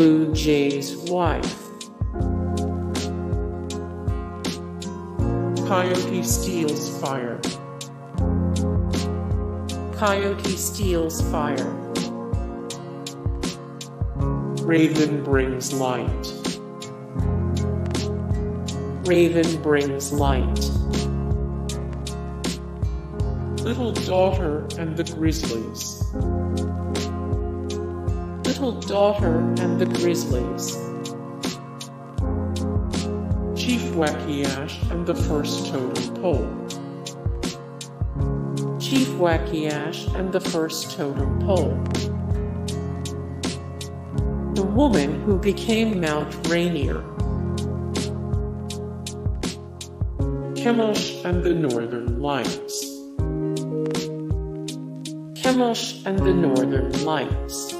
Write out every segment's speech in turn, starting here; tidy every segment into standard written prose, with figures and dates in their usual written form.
Blue Jay's Wife, Coyote Steals Fire, Coyote Steals Fire, Raven Brings Light, Raven Brings Light, Little Daughter and the Grizzlies, Little Daughter and the Grizzlies, Chief Wakiash and the First Totem Pole, Chief Wakiash and the First Totem Pole, The Woman Who Became Mount Rainier, Kemush and the Northern Lights, Kemush and the Northern Lights,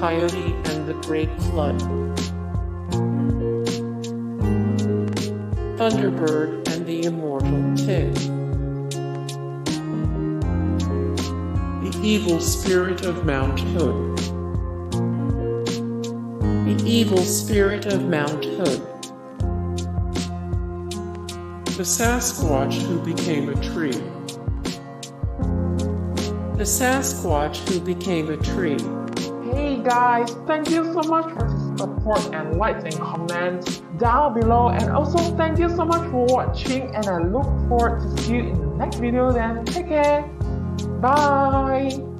Coyote and the Great Flood, Thunderbird and the Immortal Tinne, The Evil Spirit of Mount Hood, The Evil Spirit of Mount Hood, The Sasquatch Who Became a Tree, The Sasquatch Who Became a Tree. Hey guys, thank you so much for the support and likes and comments down below, and also thank you so much for watching, and I look forward to see you in the next video then. Take care, bye!